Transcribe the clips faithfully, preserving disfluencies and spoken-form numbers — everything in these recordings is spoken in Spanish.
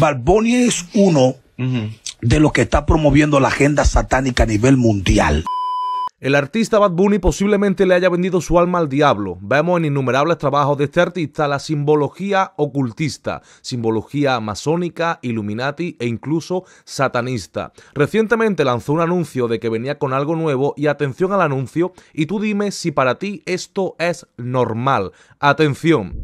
Bad Bunny es uno uh-huh. de los que está promoviendo la agenda satánica a nivel mundial. El artista Bad Bunny posiblemente le haya vendido su alma al diablo. Vemos en innumerables trabajos de este artista la simbología ocultista, simbología masónica, Illuminati e incluso satanista. Recientemente lanzó un anuncio de que venía con algo nuevo y atención al anuncio y tú dime si para ti esto es normal. Atención.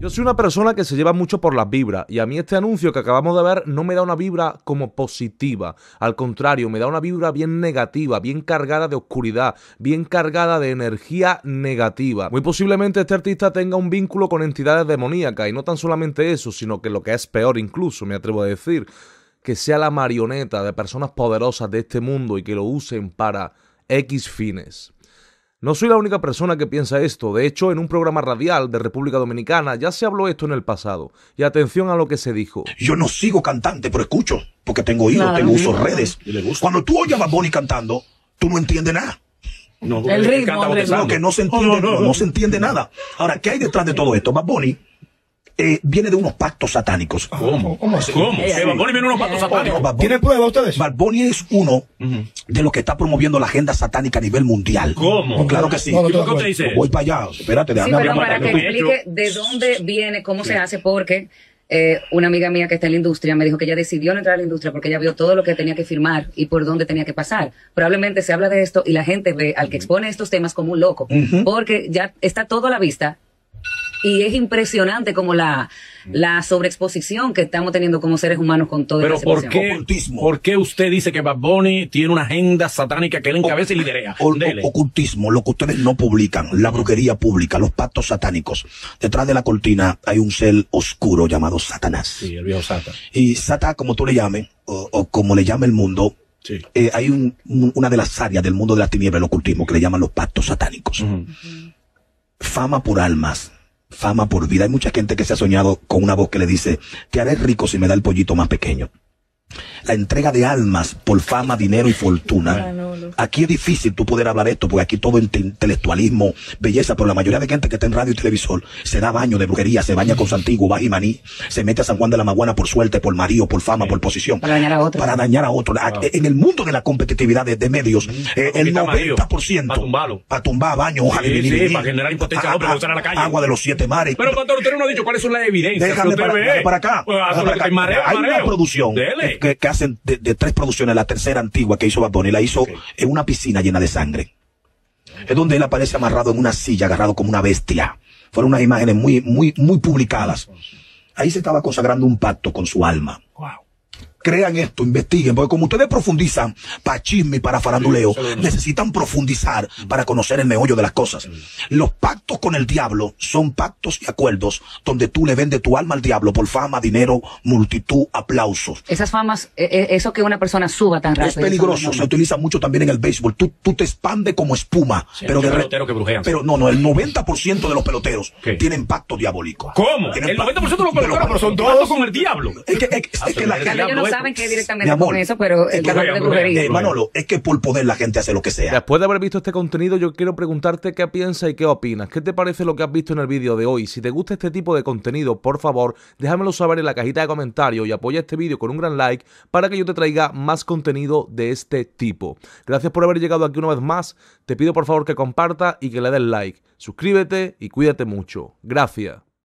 Yo soy una persona que se lleva mucho por las vibras y a mí este anuncio que acabamos de ver no me da una vibra como positiva. Al contrario, me da una vibra bien negativa, bien cargada de oscuridad, bien cargada de energía negativa. Muy posiblemente este artista tenga un vínculo con entidades demoníacas y no tan solamente eso, sino que lo que es peor incluso, me atrevo a decir, que sea la marioneta de personas poderosas de este mundo y que lo usen para X fines. No soy la única persona que piensa esto, de hecho en un programa radial de República Dominicana ya se habló esto en el pasado, y atención a lo que se dijo. Yo no sigo cantante, pero escucho, porque tengo oído, claro, tengo uso redes. Y le gusta. Cuando tú oyes a Bad Bunny cantando, tú no entiendes nada. No, el ritmo, el ritmo. Que no se entiende, oh, no, no, no, no se entiende nada. Ahora, ¿qué hay detrás de todo esto? Bad Bunny eh, viene de unos pactos satánicos. ¿Cómo? ¿Cómo? ¿Cómo? Eh, eh, Bad Bunny viene de unos pactos eh, satánicos. No, ¿tienen prueba ustedes? Bad Bunny es uno... Uh-huh. de los que está promoviendo la agenda satánica a nivel mundial. ¿Cómo? Claro que sí. No, no, no, no, no. Voy para allá. Espérate, déjame sí, pero para que explique de dónde viene, cómo sí. se hace, porque eh, una amiga mía que está en la industria me dijo que ella decidió no entrar a la industria porque ella vio todo lo que tenía que firmar y por dónde tenía que pasar. Probablemente se habla de esto y la gente ve al que expone estos temas como un loco, uh-huh. porque ya está todo a la vista. Y es impresionante como la, la sobreexposición que estamos teniendo como seres humanos con todo esto. Pero ¿por qué, ¿por qué usted dice que Bad Bunny tiene una agenda satánica que él encabeza y liderea? O, o, ocultismo, lo que ustedes no publican, la brujería pública, los pactos satánicos. Detrás de la cortina hay un ser oscuro llamado Satanás. Sí, el viejo Satan. Y Satan, como tú le llames, o, o como le llame el mundo, sí. eh, hay un, una de las áreas del mundo de la tiniebla, el ocultismo, que le llaman los pactos satánicos. Uh-huh. Uh-huh. Fama por almas. Fama por vida. Hay mucha gente que se ha soñado con una voz que le dice, te haré rico si me da el pollito más pequeño. La entrega de almas por fama, dinero y fortuna. Aquí es difícil tú poder hablar esto, porque aquí todo es intelectualismo, belleza, pero la mayoría de gente que está en radio y televisor se da baño de brujería, se baña con Santiago, baja y maní, se mete a San Juan de la Maguana por suerte, por marido, por fama, por posición. Para dañar a otro. Para dañar a otro. Wow. En el mundo de la competitividad de, de medios, eh, el noventa por ciento. Para tumbarlo. Para tumbar baño, ojalá. Sí, sí, para generar impotencia, para usar a la calle. Agua de los siete mares. Pero, doctor, usted no ha dicho cuáles son las evidencias. Déjame para, para acá. Pues, para acá. Mareo, hay mareo. Una producción. Dele. Que, que hacen de, de tres producciones, la tercera antigua que hizo Bad Bunny, la hizo okay. en una piscina llena de sangre. Es donde él aparece amarrado en una silla, agarrado como una bestia. Fueron unas imágenes muy, muy, muy publicadas. Ahí se estaba consagrando un pacto con su alma. Wow. Crean esto, investiguen, porque como ustedes profundizan para chisme y para faranduleo, sí, necesitan profundizar para conocer el meollo de las cosas. Los pactos con el diablo son pactos y acuerdos donde tú le vendes tu alma al diablo por fama, dinero, multitud, aplausos. Esas famas, eh, eso que una persona suba tan rápido. Es peligroso, no, se utiliza mucho también en el béisbol. Tú, tú te expandes como espuma. Sí, pero de pelotero que brujean. Pero no, no, el noventa por ciento de los peloteros ¿qué? Tienen pactos diabólicos. ¿Cómo? Tienen el noventa por ciento de los peloteros, pero, pero son todos con el diablo. Es que, es, es que la gente... saben que directamente amor, con eso, pero el es que, de brujería. Eh, Manolo, es que por poder la gente hace lo que sea. Después de haber visto este contenido, yo quiero preguntarte qué piensas y qué opinas. ¿Qué te parece lo que has visto en el vídeo de hoy? Si te gusta este tipo de contenido, por favor, déjamelo saber en la cajita de comentarios y apoya este vídeo con un gran like para que yo te traiga más contenido de este tipo. Gracias por haber llegado aquí una vez más. Te pido por favor que compartas y que le des like. Suscríbete y cuídate mucho. Gracias.